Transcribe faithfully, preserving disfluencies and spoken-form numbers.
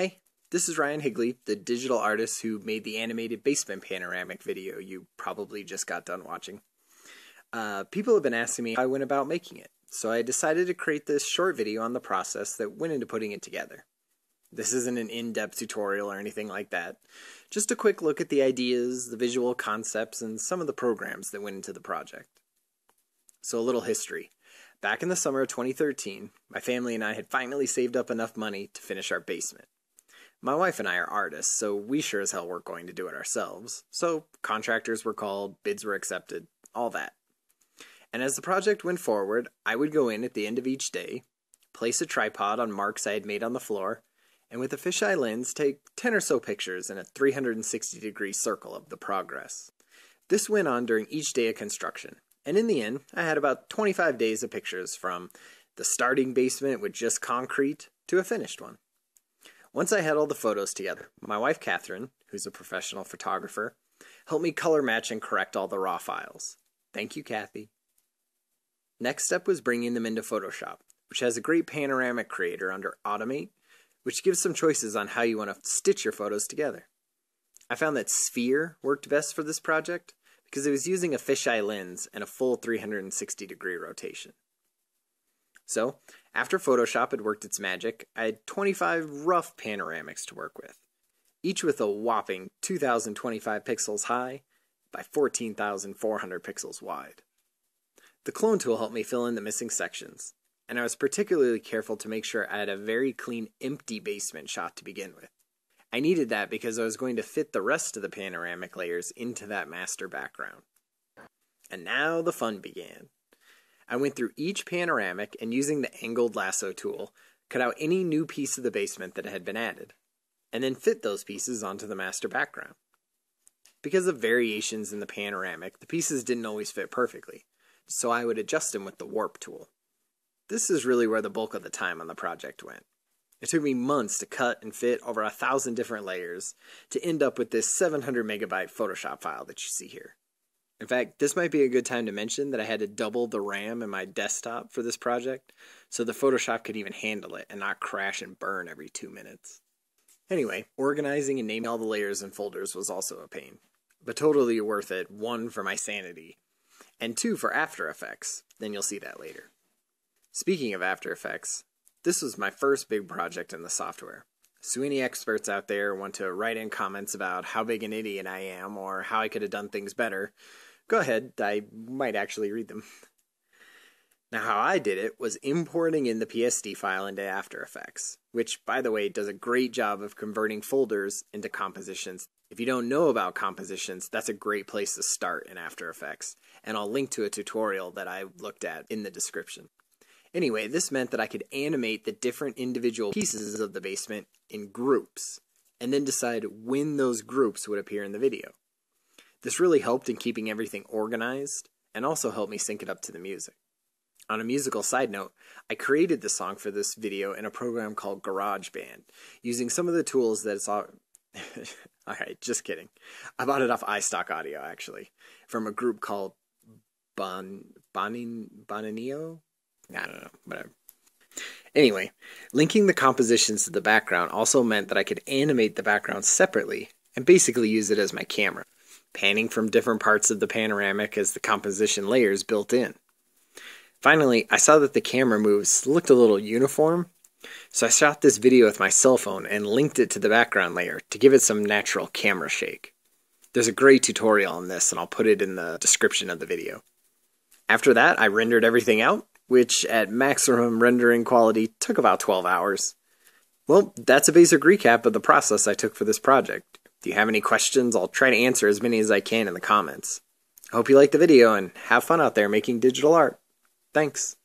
Hey, this is Ryan Higley, the digital artist who made the animated basement panoramic video you probably just got done watching. Uh, people have been asking me how I went about making it, so I decided to create this short video on the process that went into putting it together. This isn't an in-depth tutorial or anything like that, just a quick look at the ideas, the visual concepts, and some of the programs that went into the project. So a little history. Back in the summer of twenty thirteen, my family and I had finally saved up enough money to finish our basement. My wife and I are artists, so we sure as hell weren't going to do it ourselves, so contractors were called, bids were accepted, all that. And as the project went forward, I would go in at the end of each day, place a tripod on marks I had made on the floor, and with a fisheye lens take ten or so pictures in a three hundred sixty degree circle of the progress. This went on during each day of construction, and in the end, I had about twenty-five days of pictures from the starting basement with just concrete to a finished one. Once I had all the photos together, my wife Catherine, who's a professional photographer, helped me color match and correct all the raw files. Thank you, Kathy. Next step was bringing them into Photoshop, which has a great panoramic creator under Automate, which gives some choices on how you want to stitch your photos together. I found that Sphere worked best for this project because it was using a fisheye lens and a full three hundred sixty degree rotation. So, after Photoshop had worked its magic, I had twenty-five rough panoramics to work with, each with a whopping two thousand twenty-five pixels high by fourteen thousand four hundred pixels wide. The clone tool helped me fill in the missing sections, and I was particularly careful to make sure I had a very clean, empty basement shot to begin with. I needed that because I was going to fit the rest of the panoramic layers into that master background. And now the fun began. I went through each panoramic and, using the angled lasso tool, cut out any new piece of the basement that had been added, and then fit those pieces onto the master background. Because of variations in the panoramic, the pieces didn't always fit perfectly, so I would adjust them with the warp tool. This is really where the bulk of the time on the project went. It took me months to cut and fit over a thousand different layers to end up with this seven hundred megabyte Photoshop file that you see here. In fact, this might be a good time to mention that I had to double the RAM in my desktop for this project so the Photoshop could even handle it and not crash and burn every two minutes. Anyway, organizing and naming all the layers and folders was also a pain, but totally worth it, one for my sanity, and two for After Effects, then you'll see that later. Speaking of After Effects, this was my first big project in the software, so any experts out there want to write in comments about how big an idiot I am or how I could have done things better, go ahead, I might actually read them. Now, how I did it was importing in the P S D file into After Effects, which, by the way, does a great job of converting folders into compositions. If you don't know about compositions, that's a great place to start in After Effects, and I'll link to a tutorial that I looked at in the description. Anyway, this meant that I could animate the different individual pieces of the basement in groups, and then decide when those groups would appear in the video. This really helped in keeping everything organized, and also helped me sync it up to the music. On a musical side note, I created the song for this video in a program called GarageBand, using some of the tools that it's all... Alright, just kidding. I bought it off iStock Audio, actually, from a group called Bon... Bonin... Boninio? I don't know, whatever. Anyway, linking the compositions to the background also meant that I could animate the background separately and basically use it as my camera, panning from different parts of the panoramic as the composition layers built in. Finally, I saw that the camera moves looked a little uniform, so I shot this video with my cell phone and linked it to the background layer to give it some natural camera shake. There's a great tutorial on this, and I'll put it in the description of the video. After that, I rendered everything out, which at maximum rendering quality took about twelve hours. Well, that's a basic recap of the process I took for this project. If you have any questions, I'll try to answer as many as I can in the comments. I hope you liked the video, and have fun out there making digital art. Thanks.